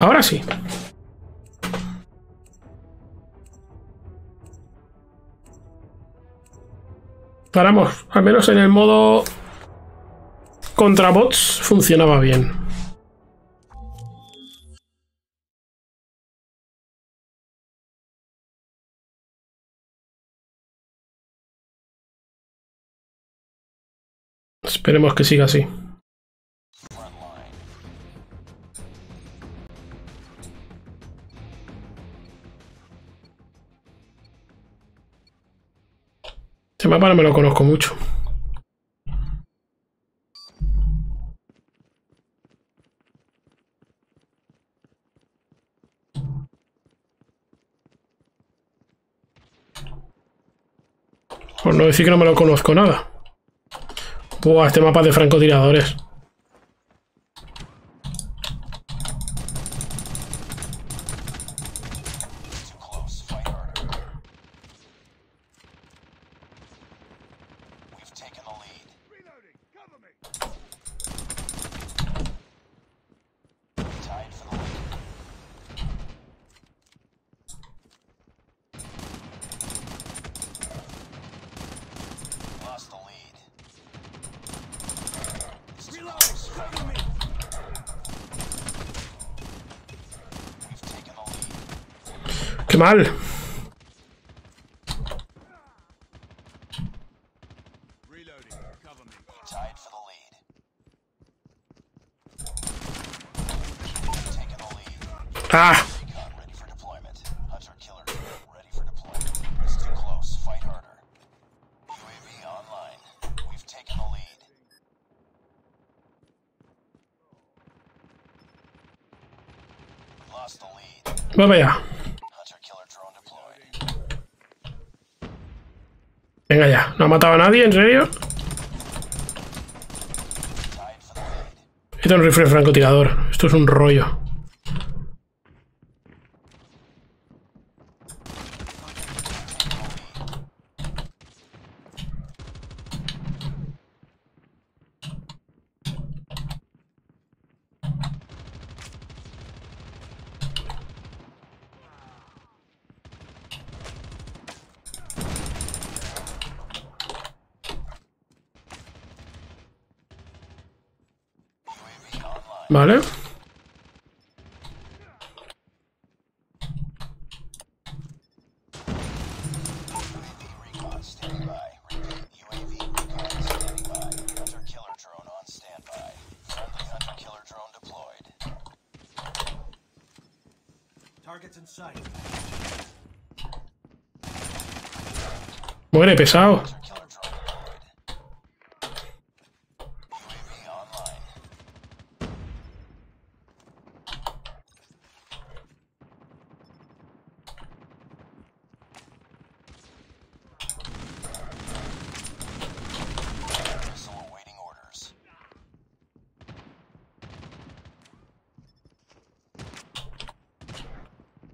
Ahora sí. Paramos, al menos en el modo contra bots funcionaba bien. Esperemos que siga así. Este mapa no me lo conozco mucho. Por no decir que no me lo conozco nada. Buah, este mapa de francotiradores. Mal. Ah. Vamos allá. Venga ya, no ha matado a nadie, ¿en serio? Esto es un rifle francotirador, esto es un rollo. Vale. Muere, pesado.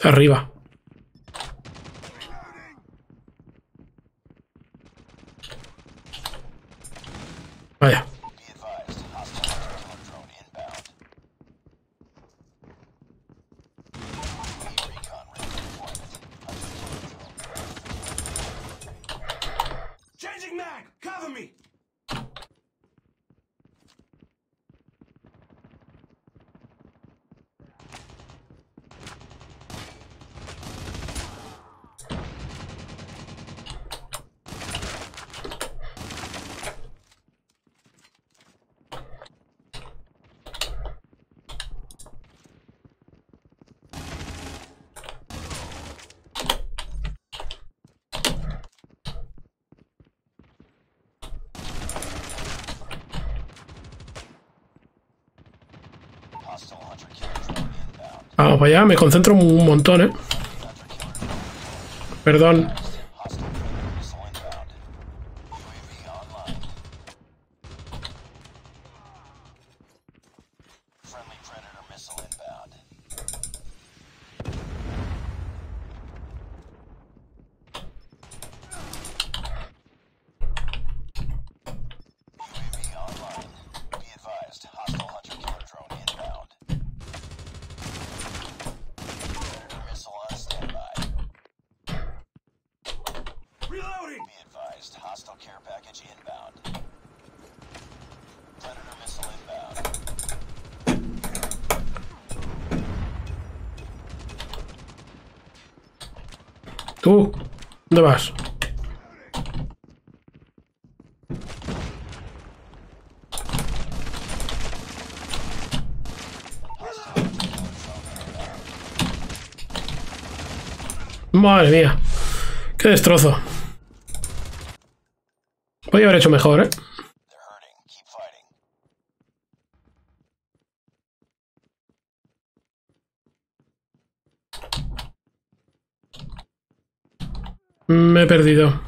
Arriba. Vaya. Vamos para allá, me concentro un montón, ¿eh? Perdón. Tú, ¿dónde vas? Madre mía, qué destrozo. Podría haber hecho mejor, ¿eh? Me he perdido.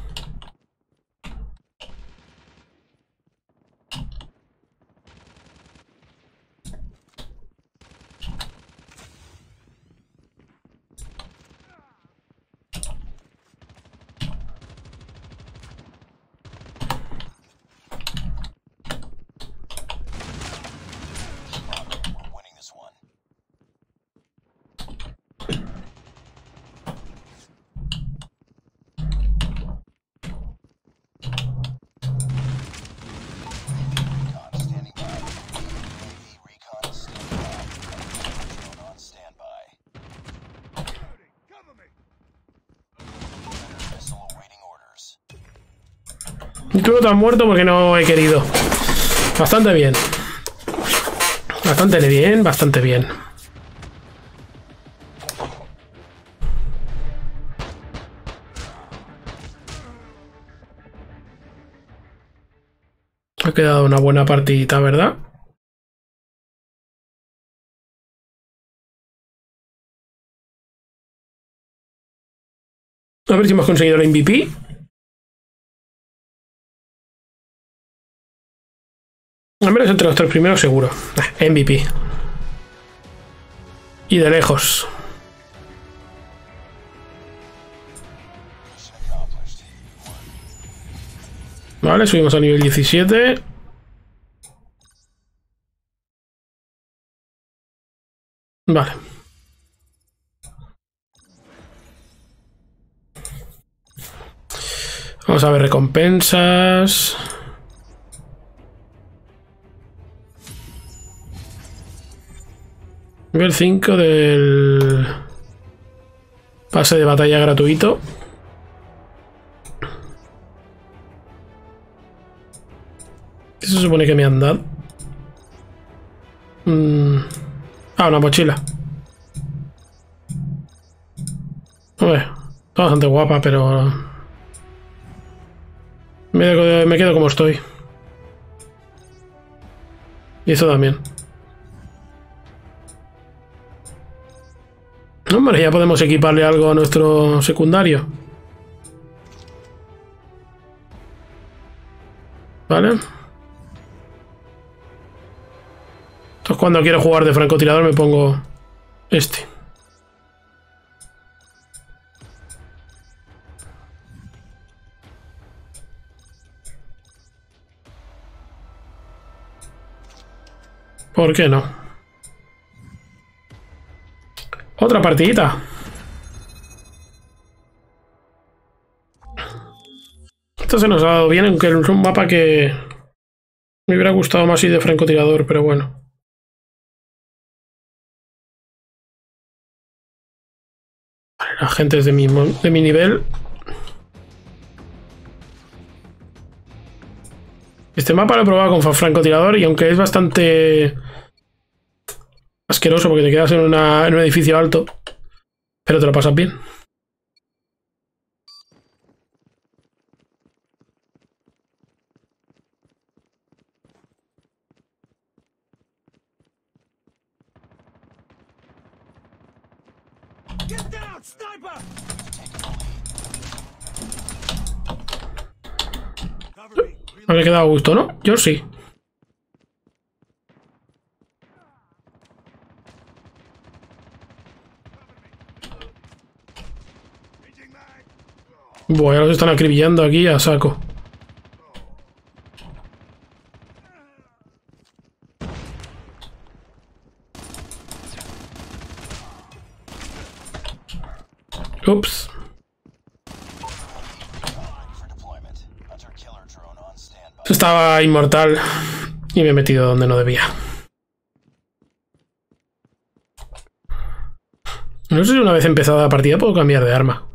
Tú no te has muerto porque no he querido. Bastante bien. Bastante bien, bastante bien. Ha quedado una buena partidita, ¿verdad? A ver si hemos conseguido el MVP. Al menos entre los tres primeros seguro. MVP. Y de lejos. Vale, subimos a nivel 17. Vale. Vamos a ver recompensas. Nivel 5 del pase de batalla gratuito. ¿Qué se supone que me han dado? Ah, una mochila. Hombre, está bastante guapa, pero me quedo como estoy. Y eso también. Hombre, ya podemos equiparle algo a nuestro secundario. Vale. Entonces cuando quiero jugar de francotirador me pongo este. ¿Por qué no? Otra partidita. Esto se nos ha dado bien, aunque es un mapa que me hubiera gustado más ir de francotirador, pero bueno. La gente es de mi nivel. Este mapa lo he probado con francotirador y aunque es bastante asqueroso porque te quedas en un edificio alto, pero te lo pasas bien. Habría quedado a gusto, ¿no? Yo sí. Bueno, los están acribillando aquí a saco. Ups. Estaba inmortal y me he metido donde no debía. No sé si una vez empezada la partida puedo cambiar de arma.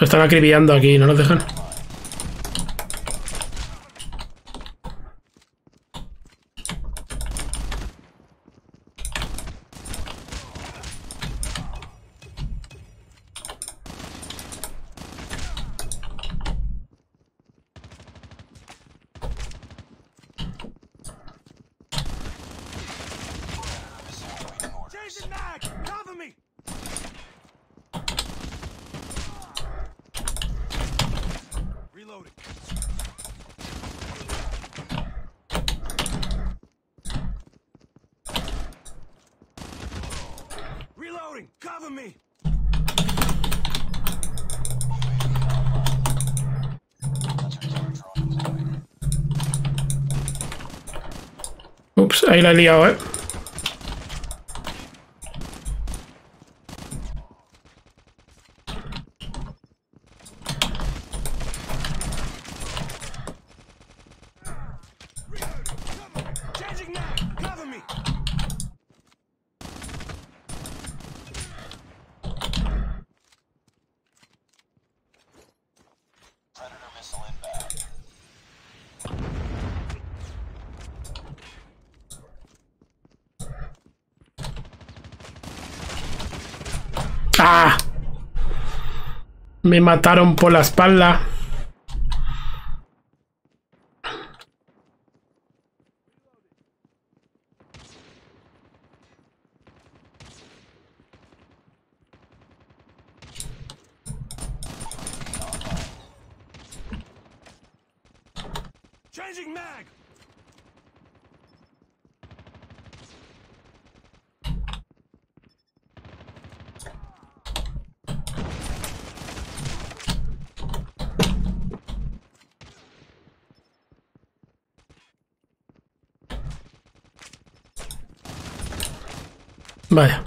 Lo están acribillando aquí, no nos dejan. Ups, ahí la he liado, Me mataron por la espalda. Vaya.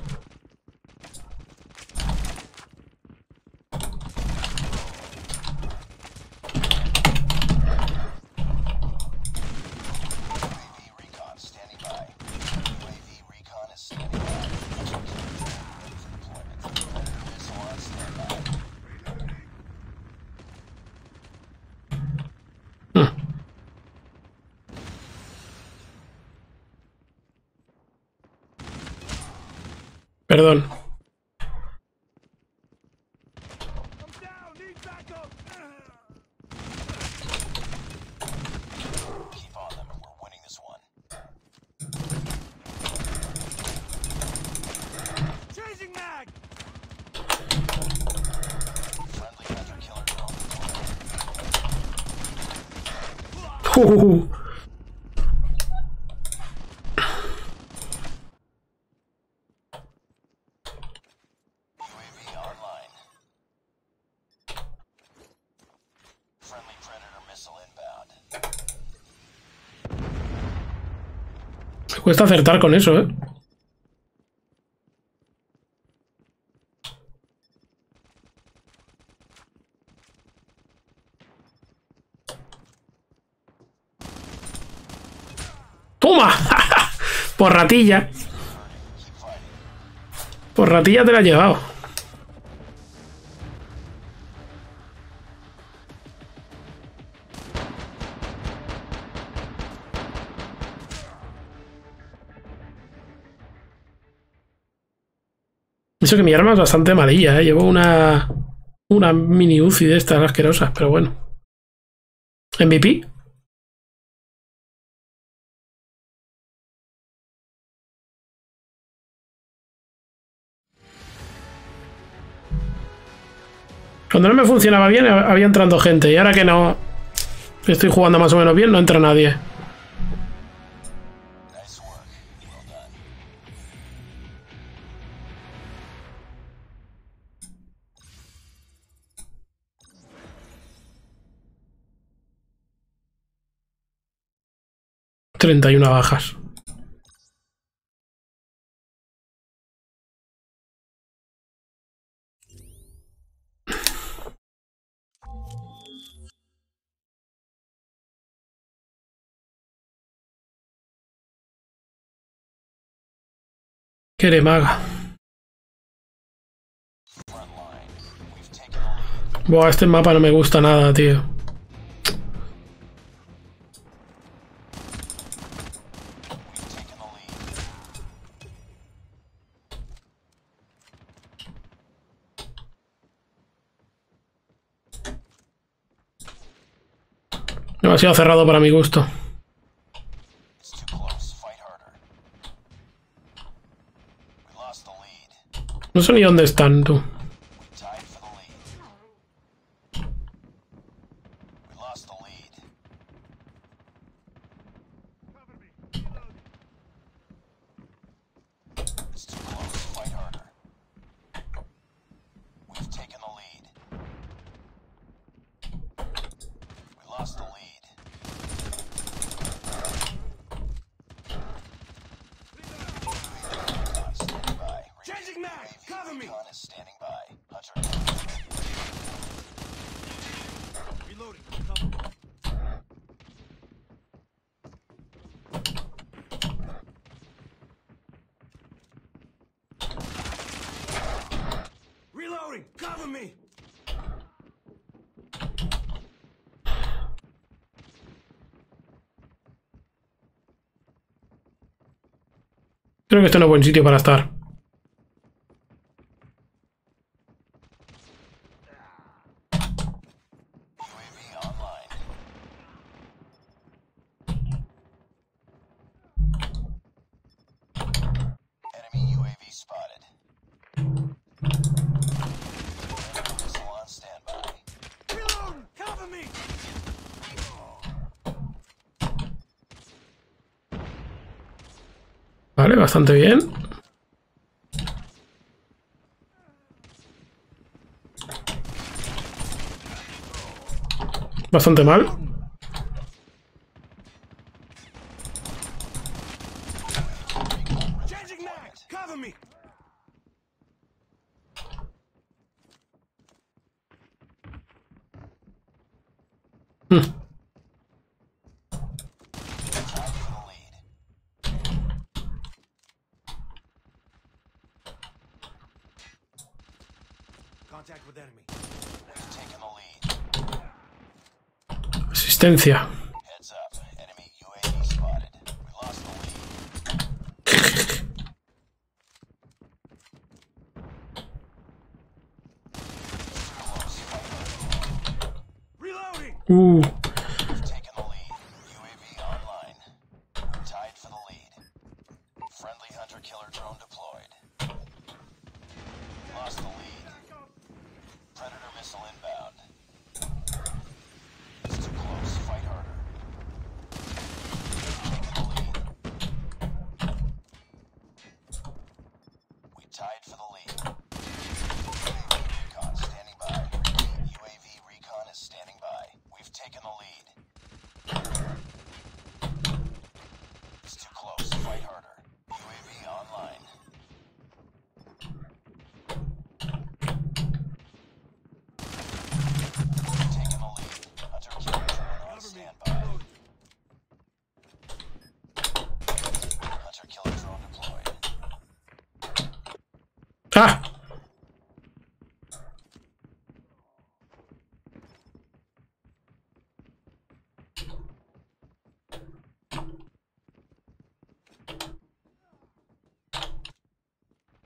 Perdón. Cuesta acertar con eso, ¿eh? ¡Toma! Por ratilla. Por ratilla te la has llevado. Eso que mi arma es bastante malilla, ¿eh? Llevo una mini Uzi de estas asquerosas, pero bueno. ¿MVP? Cuando no me funcionaba bien había entrando gente, y ahora que no estoy jugando más o menos bien no entra nadie. Treinta y una bajas. Quiere maga. Buah, este mapa no me gusta nada, tío. Demasiado cerrado para mi gusto. No sé ni dónde están, tú. Creo que este no es buen sitio para estar. Vale, bastante bien. Bastante mal. Asistencia.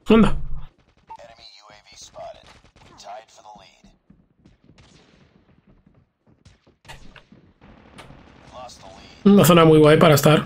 Anda. Enemy UAV spotted. We're tied for the lead. We lost the lead. Una zona muy guay para estar.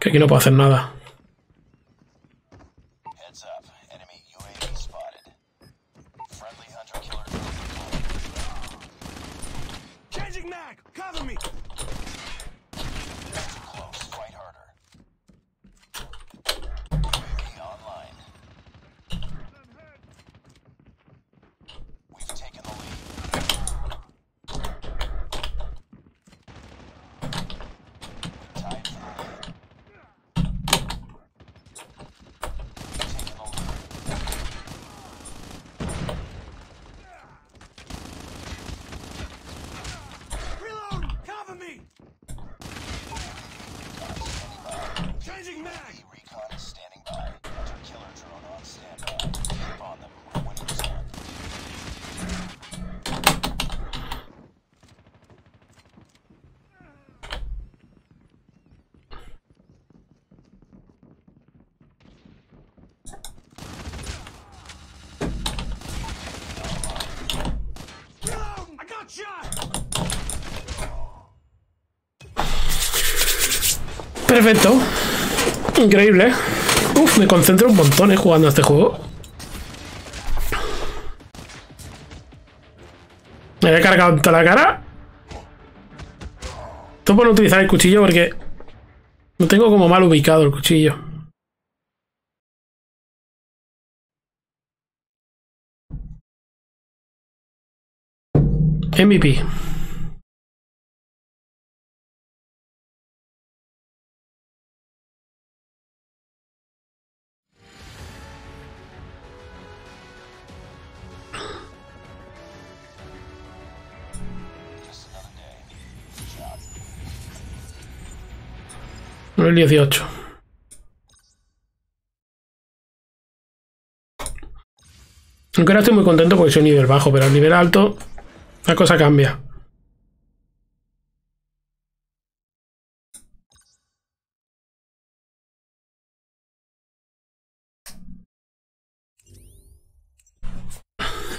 Que aquí no puedo hacer nada. Magic Mac, cover me! Close, fight harder. UAV online. We've taken the lead. Tied for the lead. We've taken the lead. Reload! Cover me! Changing mag! Recon is standing by. Hunter killer drone on standby. Keep on them. We're winning this one. Reload! I got shot! Perfecto. Increíble. Uf, me concentro un montón jugando a este juego. Me he cargado en toda la cara. Esto por no utilizar el cuchillo porque lo tengo como mal ubicado el cuchillo. MVP. El 18. Aunque ahora estoy muy contento porque soy nivel bajo, pero al nivel alto la cosa cambia.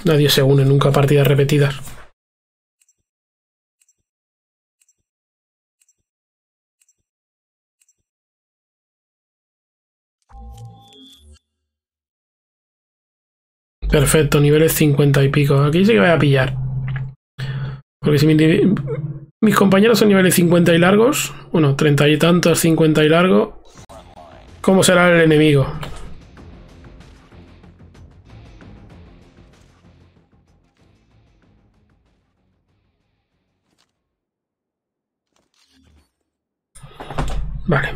Nadie se une nunca a partidas repetidas. Perfecto, niveles 50 y pico. Aquí sí que voy a pillar. Porque si mis compañeros son niveles 50 y largos, bueno, 30 y tantos, 50 y largo, ¿cómo será el enemigo? Vale.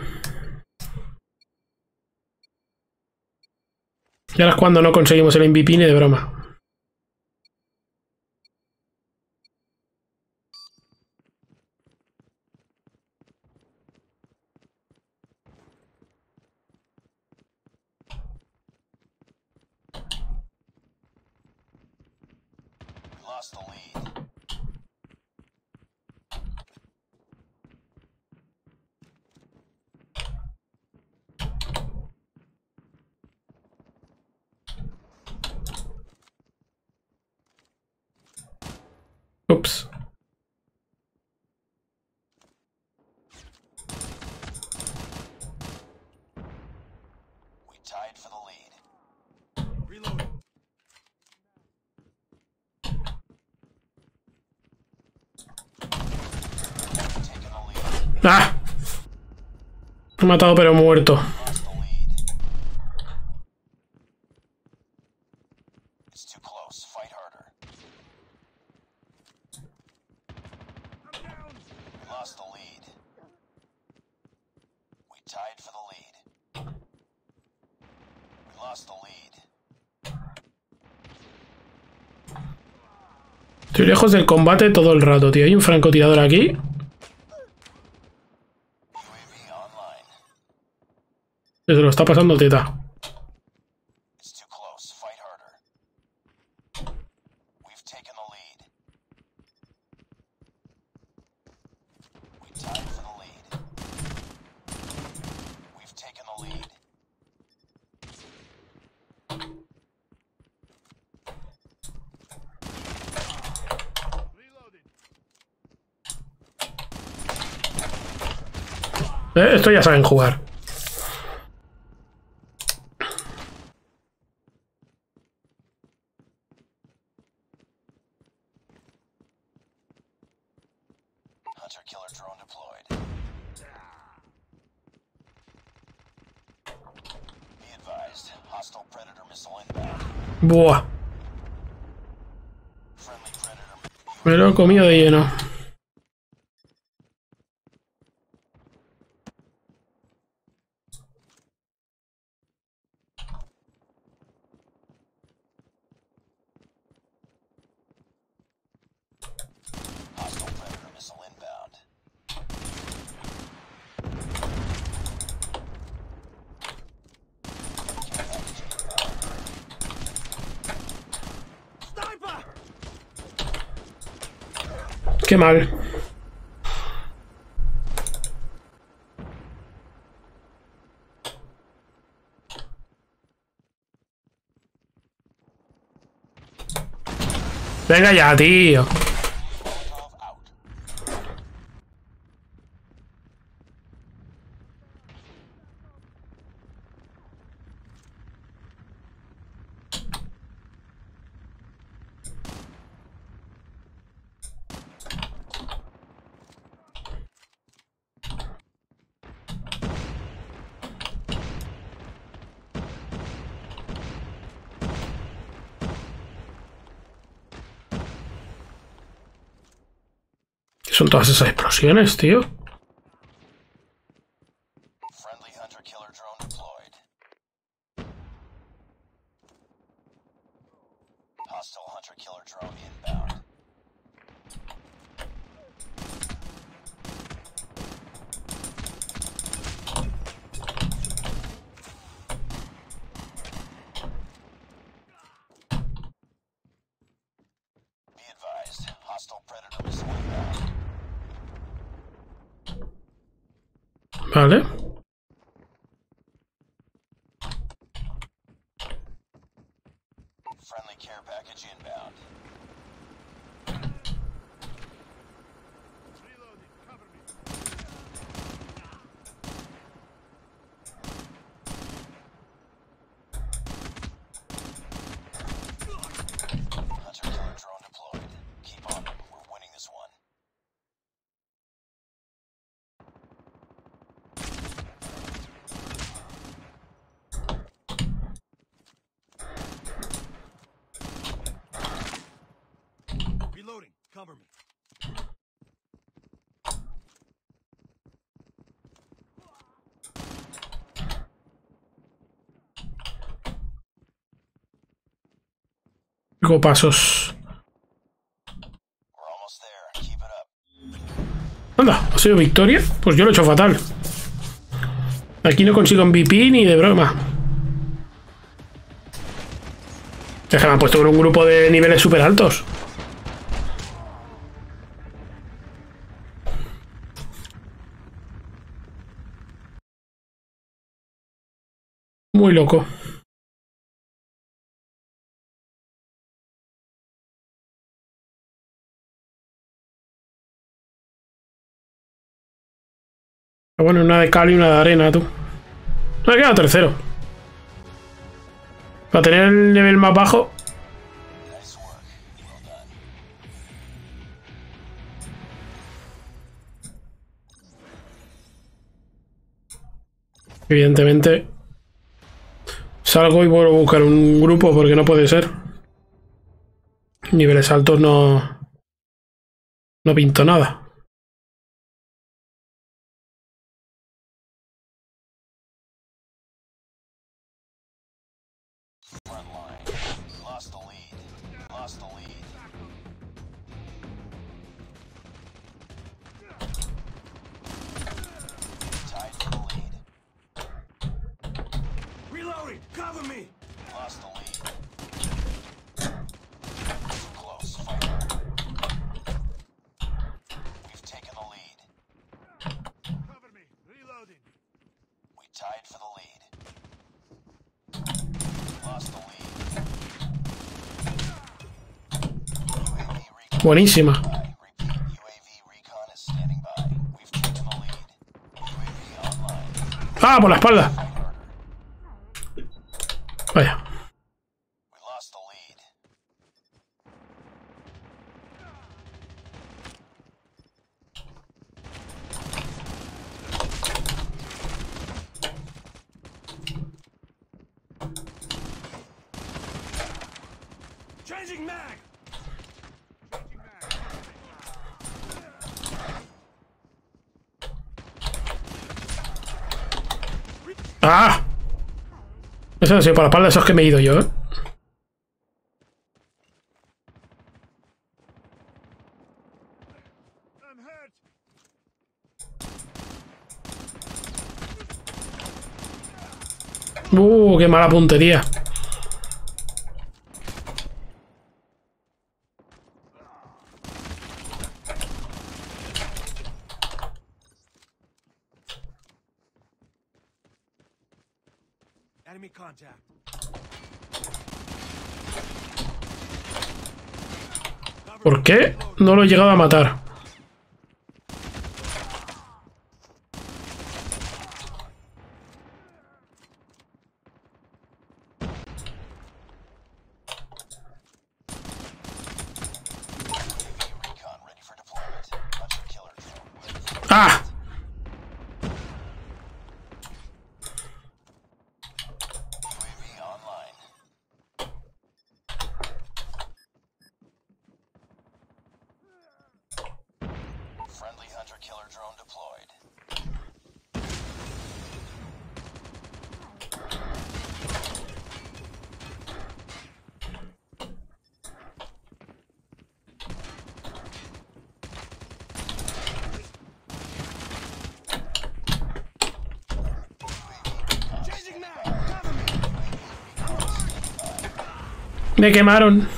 Y ahora es cuando no conseguimos el MVP ni de broma. Oops. We tied for the lead. Reload. Taking the lead. Ah. He matado pero muerto. It's too close. Fight harder. Lost the lead. We tied for the lead. We lost the lead. Estoy lejos del combate todo el rato, tío. Hay un francotirador aquí. Se lo está pasando teta. Esto ya saben jugar. Hunter killer drone deployed. Be advised, hostile predator missile inbound. Buah. Me lo he comido de lleno. Qué mal. Venga ya, tío. Son todas esas explosiones, tío. Friendly hunter killer drone deployed. Hostile hunter killer drone inbound. Be advised, hostile predator missile inbound. Vale. Friendly care package inbound. Reloading, cover me. Hunter killer drone deployed. Keep on them. We're winning this one. Reloading, cover me. Cinco pasos. We're almost there. Keep it up. Anda, ¿ha sido victoria? Pues yo lo he hecho fatal. Aquí no consigo MVP ni de broma. Es que me han puesto con un grupo de niveles súper altos. Muy loco. Bueno, una de cal y una de arena, tú. No me he quedado tercero. Para tener el nivel más bajo. Evidentemente. Salgo y vuelvo a buscar un grupo porque no puede ser. Niveles altos no pinto nada. Cover me. Lost the lead. Too close. Fire. We've taken the lead. Cover me. Reloading. We tied for the lead. Lost the lead. UAV recon. Buenísima. Repeat, UAV recon is standing by. We've taken the lead. UAV online. Ah, por la espalda. Vaya. We lost the lead. Changing mag. ¡Ah! Eso no ha sido para la espalda, esos que me he ido yo, ¿eh? Qué mala puntería. Enemy contact. ¿Por qué no lo he llegado a matar? Me quemaron.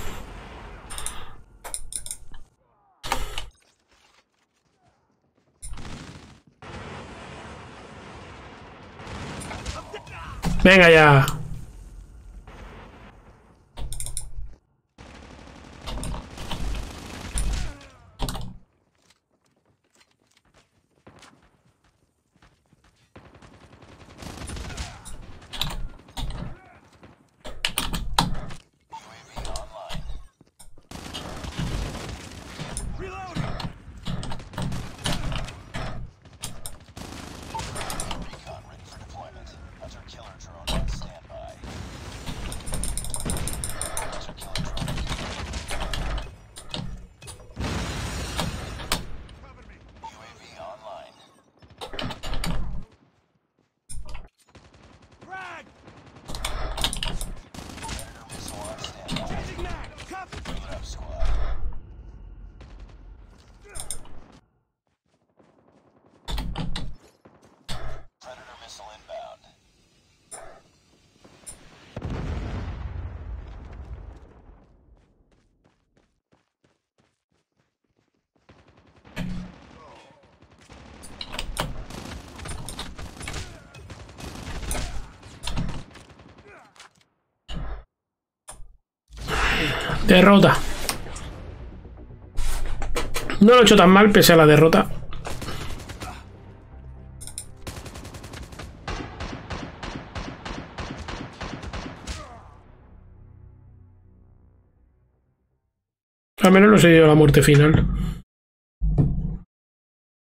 Venga ya. Derrota. No lo he hecho tan mal pese a la derrota. Al menos no se dio la muerte final.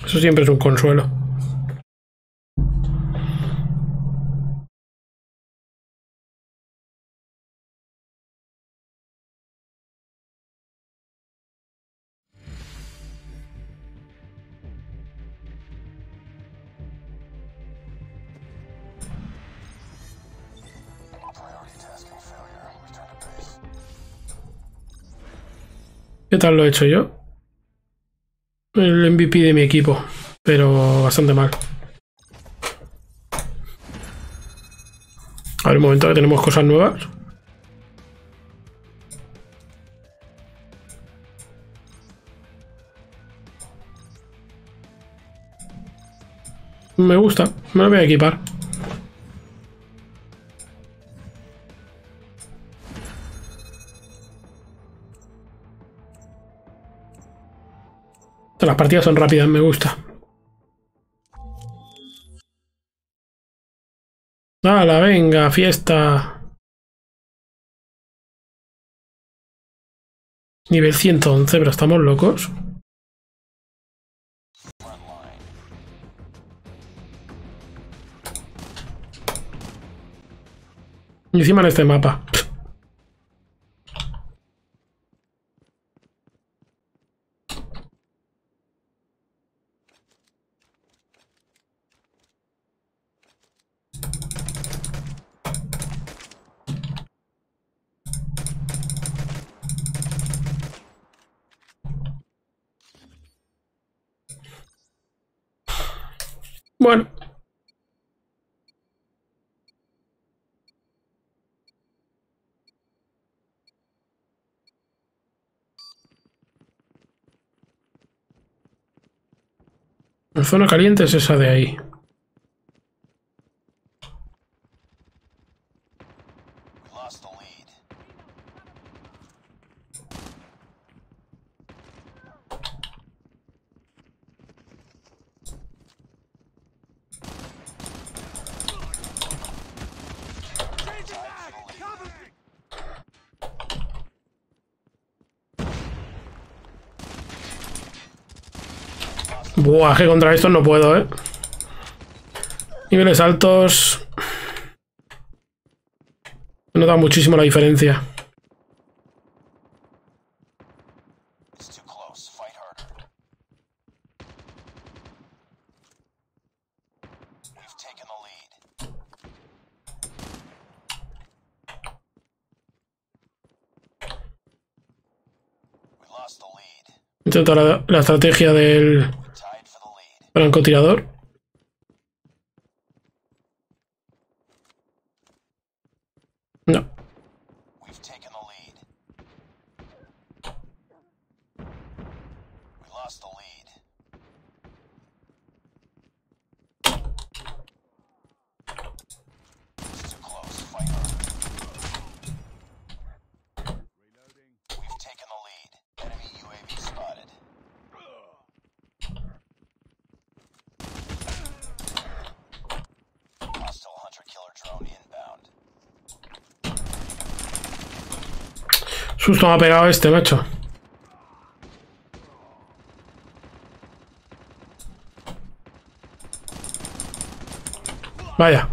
Eso siempre es un consuelo. ¿Qué tal lo he hecho yo? El MVP de mi equipo, pero bastante mal. A ver, un momento, que tenemos cosas nuevas. Me gusta, me lo voy a equipar. Las partidas son rápidas, me gusta. ¡Hala, venga, fiesta! Nivel 111, pero estamos locos. Y encima en este mapa. Bueno. La zona caliente es esa de ahí. Buah, que contra estos no puedo, ¿eh? Niveles altos. Me nota muchísimo la diferencia. Intenta la estrategia del francotirador. No. Susto me ha pegado este, macho. Vaya.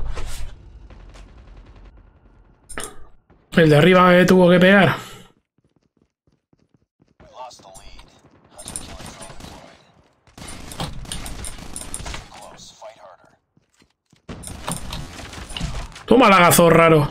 El de arriba me tuvo que pegar. Toma lagazo raro.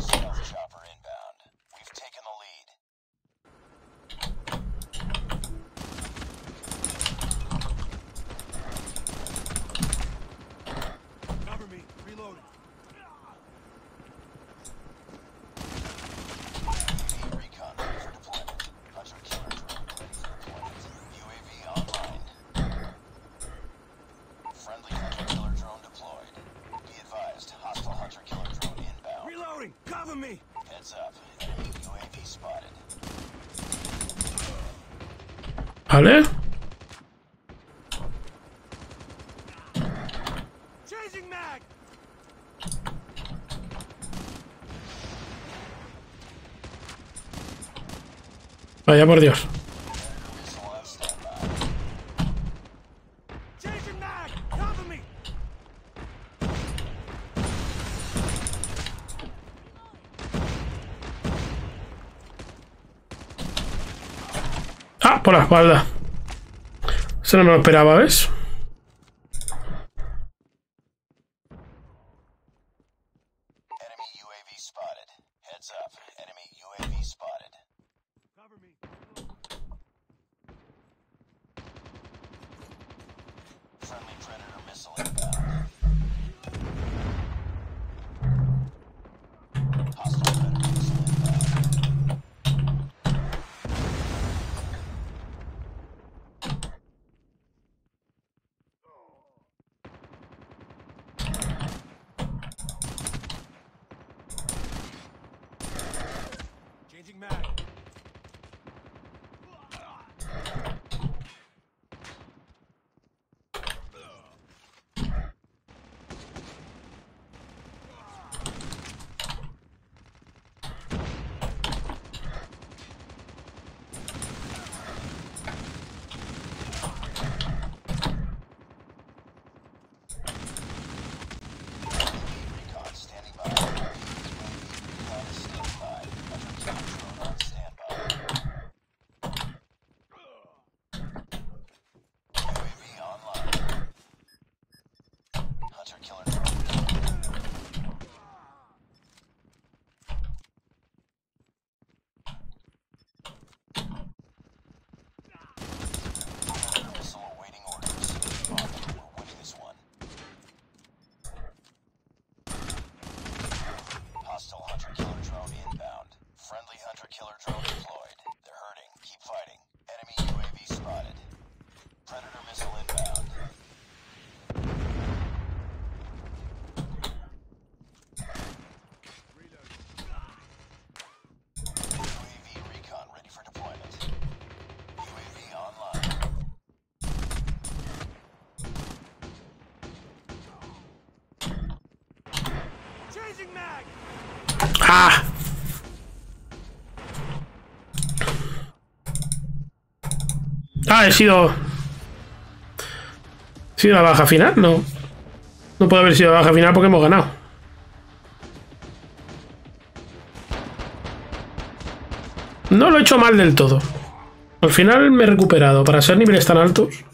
¿Vale? Vaya por Dios. Por la espalda. Eso no me lo esperaba, ¿ves? Killer drone deployed. They're hurting. Keep fighting. Enemy UAV spotted. Predator missile inbound. Ah. Ah, he sido la baja final, no. No puede haber sido la baja final porque hemos ganado. No lo he hecho mal del todo. Al final me he recuperado para ser niveles tan altos.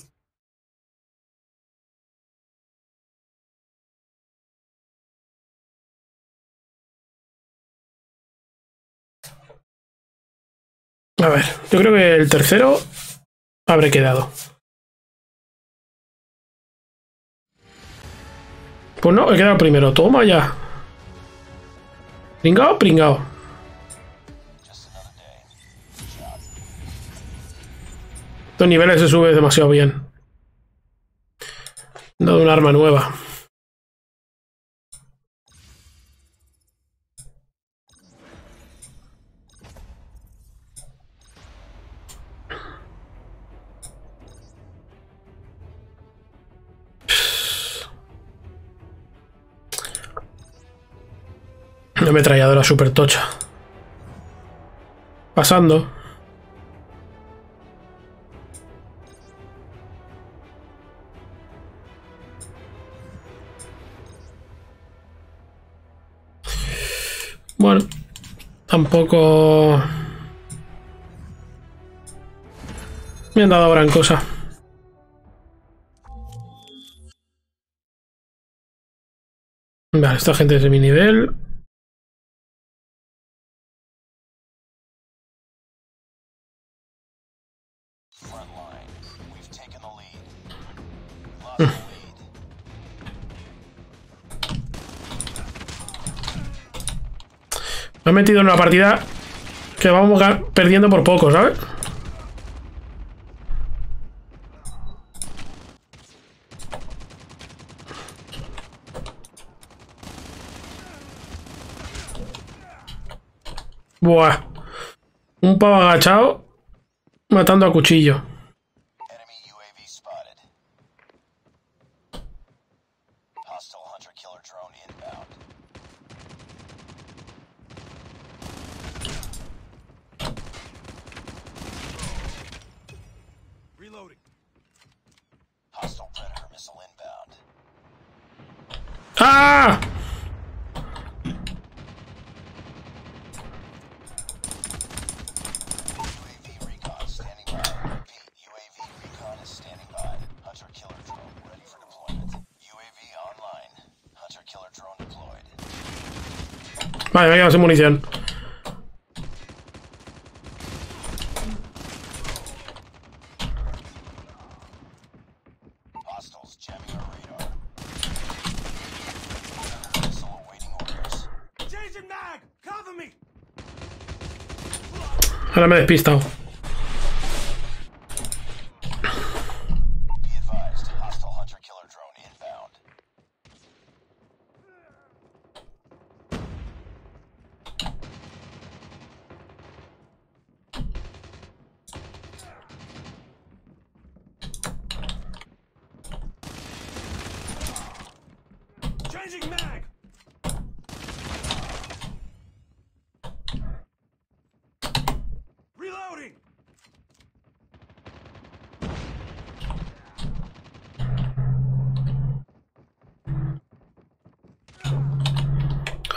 A ver, yo creo que el tercero habré quedado. Pues no, he quedado primero. Toma ya. Pringao, pringao. Estos niveles se suben demasiado bien. Han dado un arma nueva. Una ametralladora super tocha. Pasando. Bueno, tampoco me han dado gran cosa. Vale, esta gente es de mi nivel. Me he metido en una partida que vamos perdiendo por poco, ¿sabes? Buah. Un pavo agachado matando a cuchillo. ¡Ah! Vale, me he quedado sin munición. Ahora me he despistado.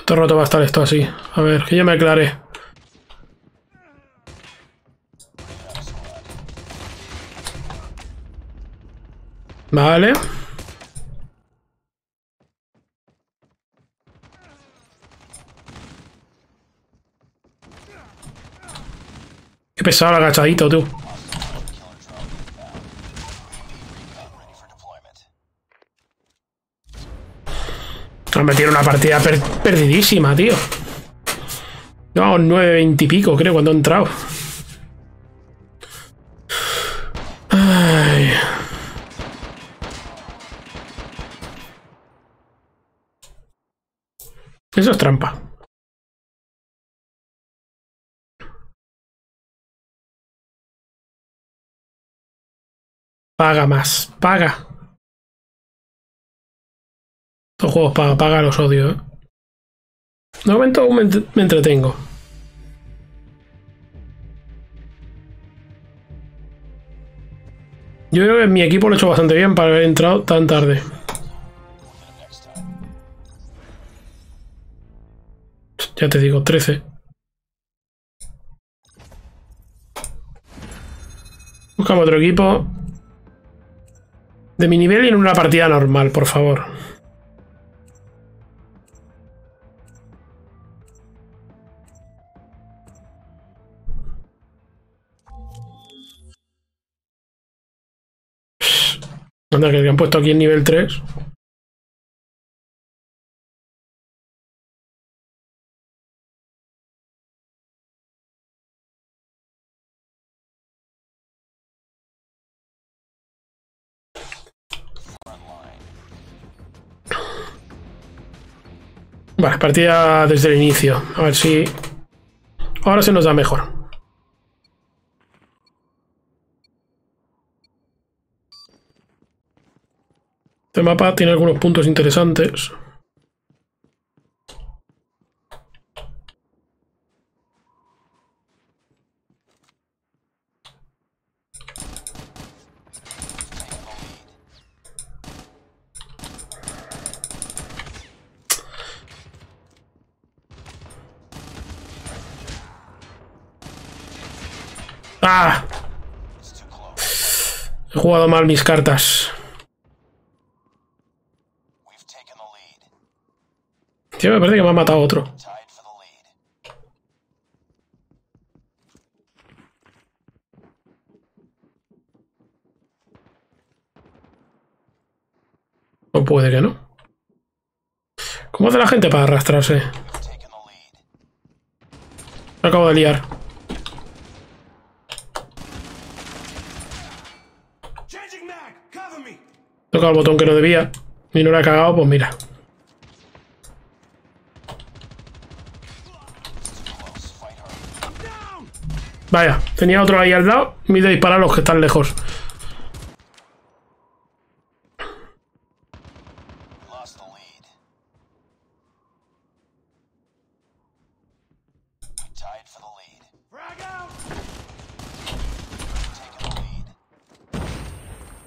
Todo roto va a estar esto así. A ver, que yo me aclaré. Vale. Qué pesado el agachadito, tú. Me metieron una partida perdidísima, tío. No, 9.20 y pico, creo, cuando he entrado. Ay. Eso es trampa. Paga más, paga. Estos juegos paga los odio, ¿eh? De momento aún me entretengo. Yo creo que mi equipo lo he hecho bastante bien para haber entrado tan tarde. Ya te digo, 13. Buscamos otro equipo de mi nivel y en una partida normal, por favor. Anda, que han puesto aquí el nivel 3. Vale, partida desde el inicio. A ver si... ahora se nos da mejor. Este mapa tiene algunos puntos interesantes. ¡Ah! He jugado mal mis cartas. Tío, me parece que me ha matado otro. O puede que no. ¿Cómo hace la gente para arrastrarse? Me acabo de liar. He tocado el botón que no debía y no lo he cagado, pues mira. Vaya, tenía otro ahí al lado. Me de disparar a los que están lejos.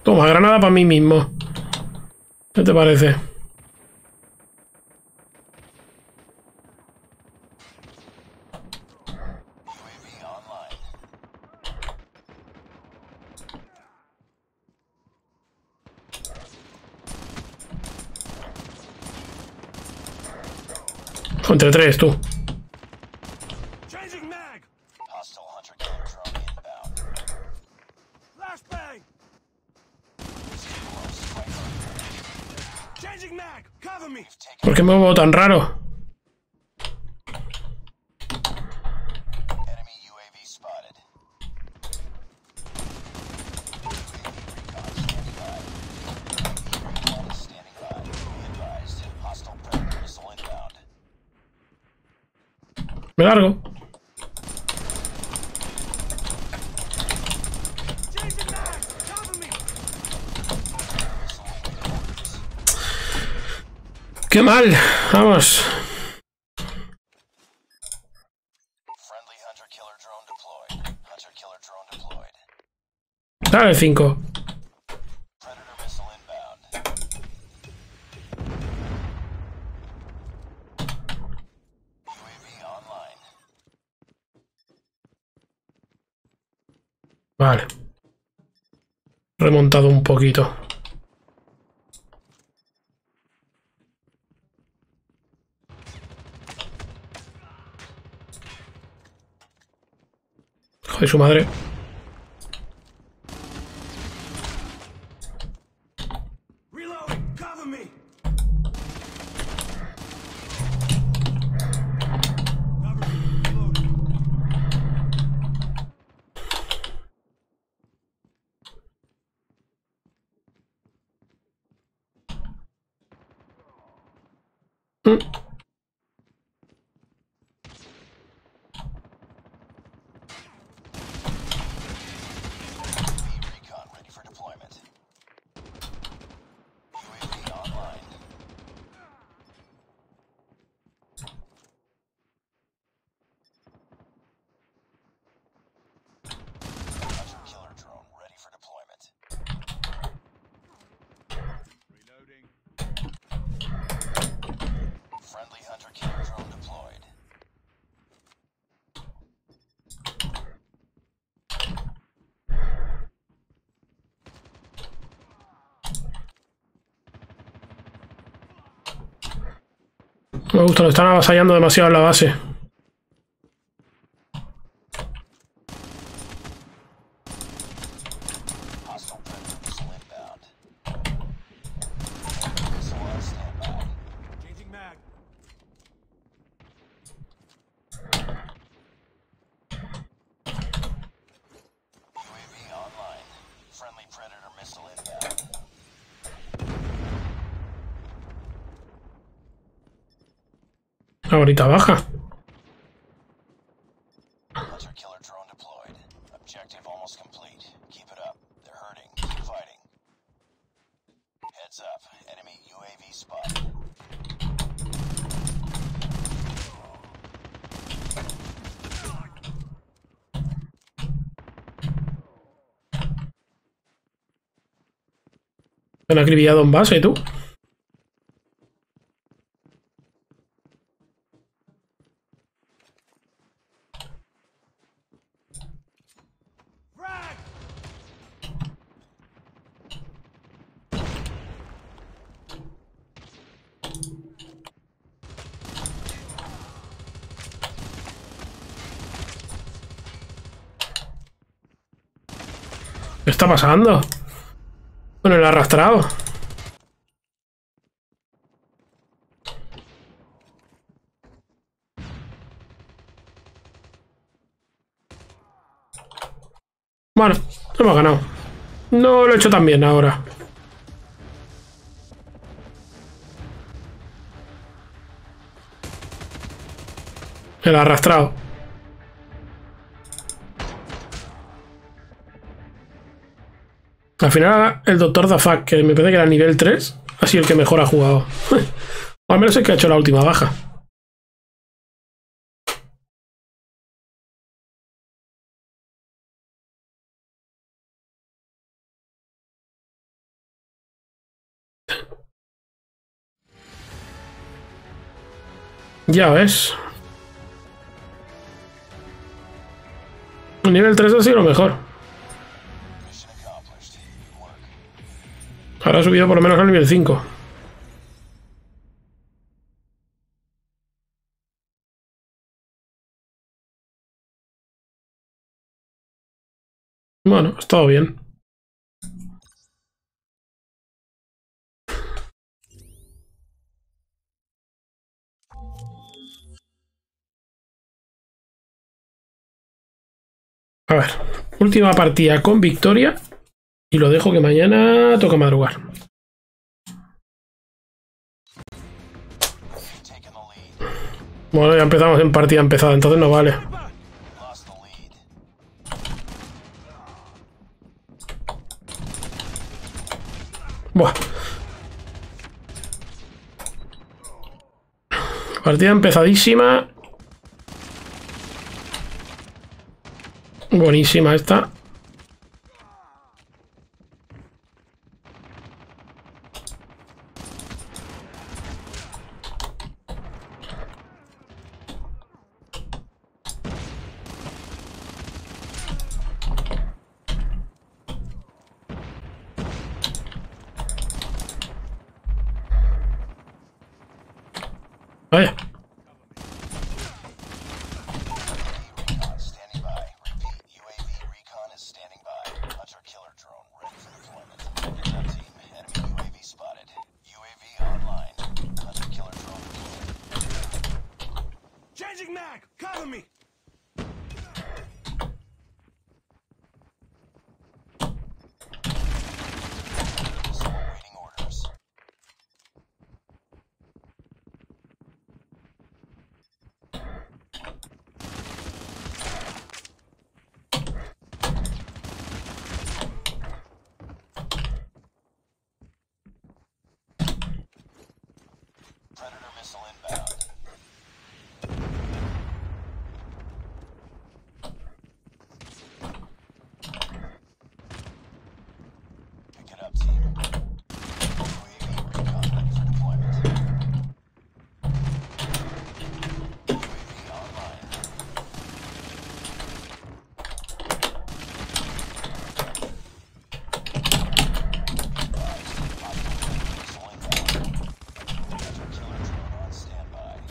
Toma, granada para mí mismo. ¿Qué te parece? Entre tres, tú. ¿Por qué me muevo tan raro? Me largo. ¡Qué mal! Vamos. Dale 5. Vale. Remontado un poquito. Joder, su madre. Me gusta, nos están avasallando demasiado en la base. Ahorita baja. Han acribillado en base, ¿tú? ¿Qué está pasando? Bueno, el arrastrado. Bueno, hemos ganado. No lo he hecho tan bien ahora. El arrastrado. Al final el Dr. Dafak, que me parece que era nivel 3, ha sido el que mejor ha jugado. O al menos el que ha hecho la última baja. Ya ves. El nivel 3 ha sido lo mejor. Ahora ha subido por lo menos al nivel 5. Bueno, ha estado bien. A ver, última partida con victoria. Y lo dejo que mañana toca madrugar. Bueno, ya empezamos en partida empezada, entonces no vale. Buah. Partida empezadísima. Buenísima esta. Vaya.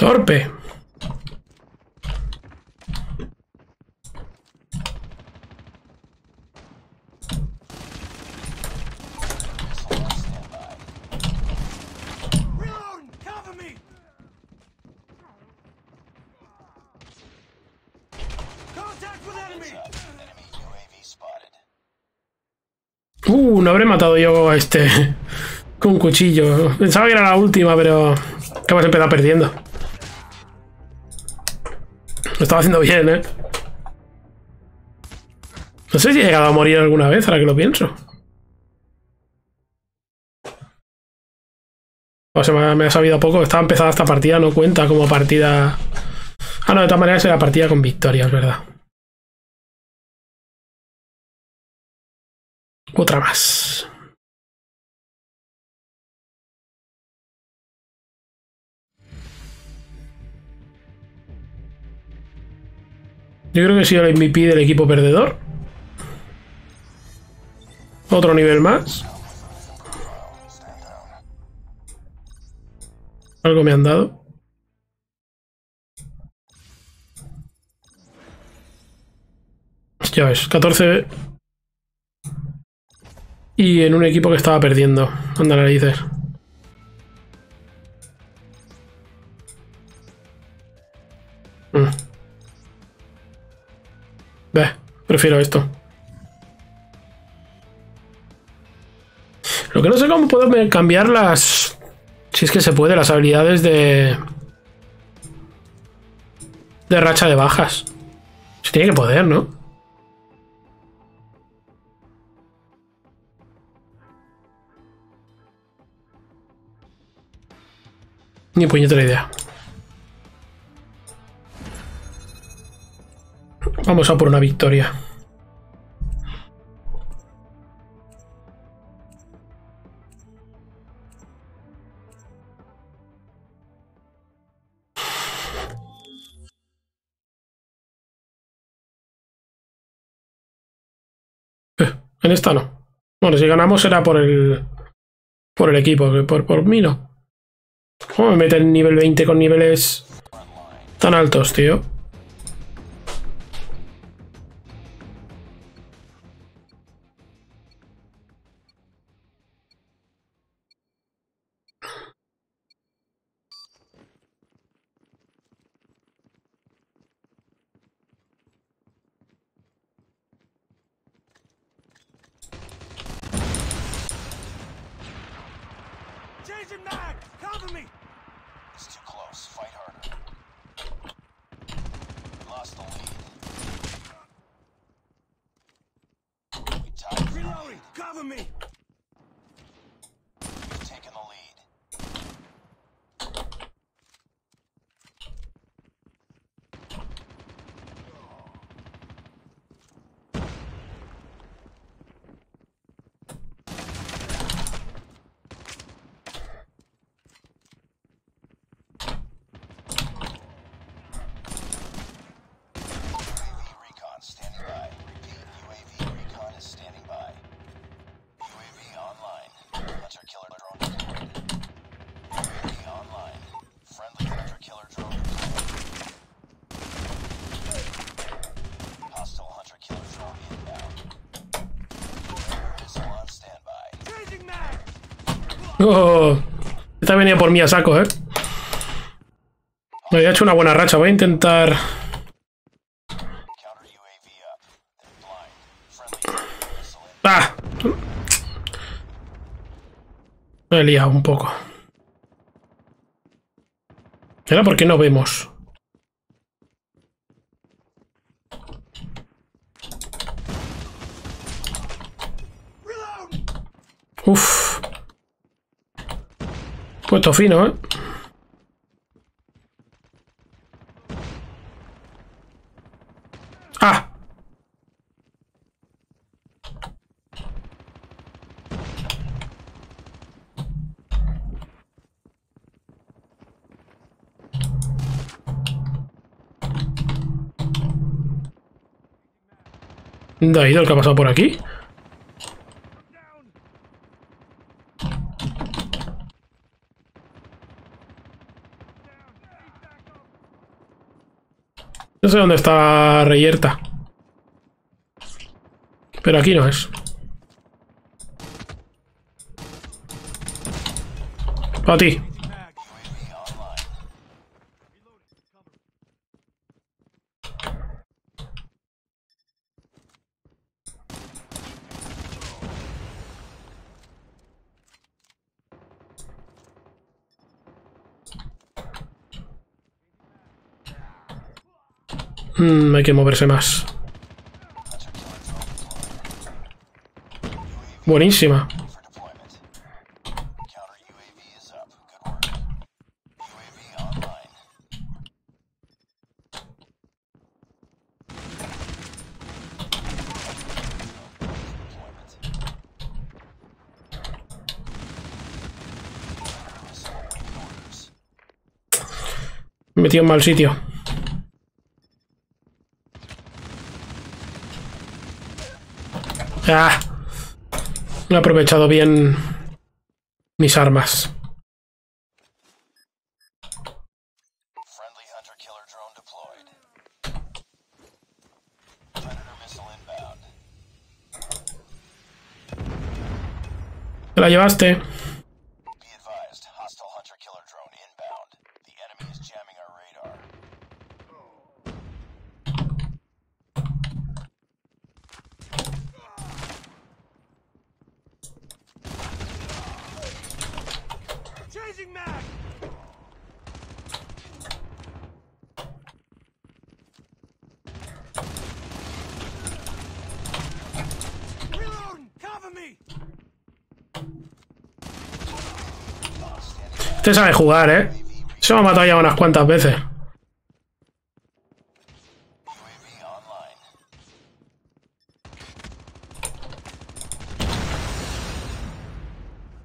Torpe. No habré matado yo a este con un cuchillo. Pensaba que era la última, pero acabas de empezar perdiendo. Lo estaba haciendo bien, ¿eh? No sé si he llegado a morir alguna vez, ahora que lo pienso. O sea, me ha sabido poco. Estaba empezada esta partida, no cuenta como partida... Ah, no, de todas maneras era partida con victoria, es verdad. Otra más. Yo creo que he sido el MVP del equipo perdedor. Otro nivel más. Algo me han dado. Ya ves, 14... Y en un equipo que estaba perdiendo. Anda, narices. Prefiero esto. Lo que no sé cómo puedo cambiar las... Si es que se puede, las habilidades de... De racha de bajas. Se tiene que poder, ¿no? Ni puñetera idea. Vamos a por una victoria. En esta no. Bueno, si ganamos será por el equipo, que por mí no. ¿Cómo me meten nivel 20 con niveles tan altos, tío? Oh, esta venía por mí a saco, ¿eh? Me había hecho una buena racha. Voy a intentar... ¡Ah! Me he liado un poco. ¿Era porque no vemos? Uf. Puesto fino, ¿eh? ¡Ah! ¿Dónde ha ido el que ha pasado por aquí? sé dónde está Reyerta. Pero aquí no es. Para ti. Hay que moverse más. Buenísima. Me metí en mal sitio. Ah, no he aprovechado bien mis armas. Te la llevaste. Usted sabe jugar, ¿eh? Se me ha matado ya unas cuantas veces.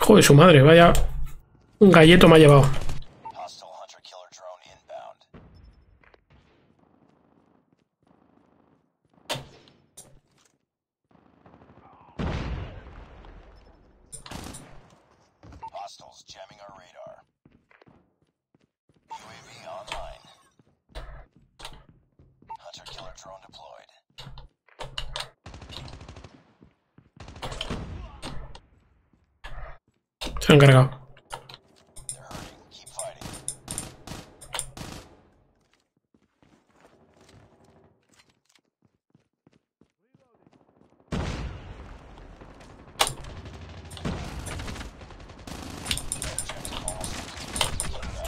Joder, su madre, vaya... Un galleto me ha llevado. Se han cargado.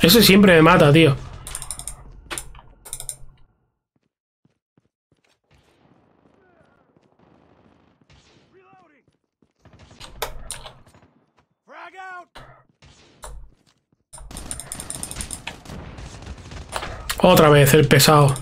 Ese siempre me mata, tío. Otra vez, el pesado.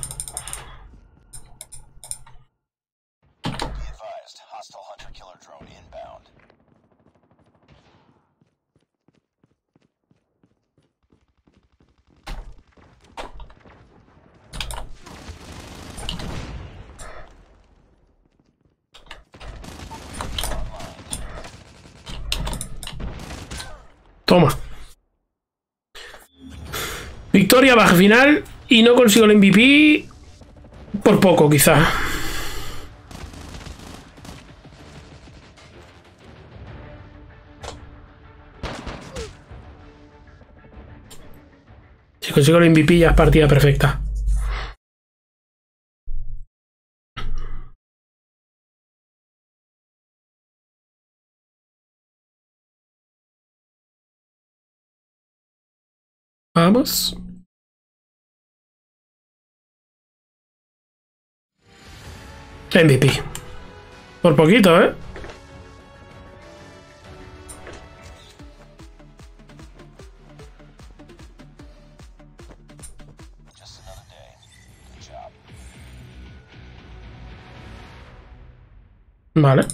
Toma. Victoria baja final. Y no consigo el MVP por poco, quizá. Si consigo el MVP ya es partida perfecta. Vamos. MVP. Por poquito, ¿eh? Vale.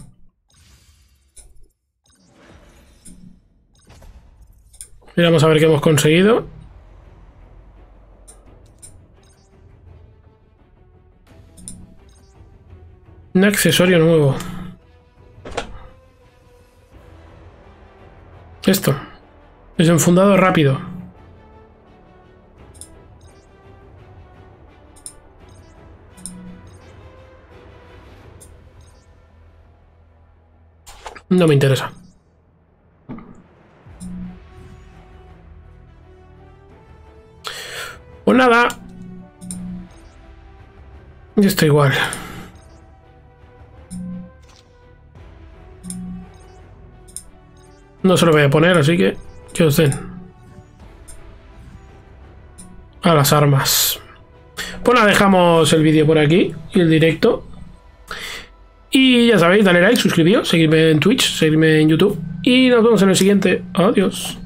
Miramos a ver qué hemos conseguido. Un accesorio nuevo. Esto. Desenfundado rápido. No me interesa. Pues nada. Yo estoy igual. No se lo voy a poner, así que... que os den. A las armas. Pues nada, dejamos el vídeo por aquí. Y el directo. Y ya sabéis, dale like, suscribíos, seguidme en Twitch, seguidme en YouTube. Y nos vemos en el siguiente. Adiós.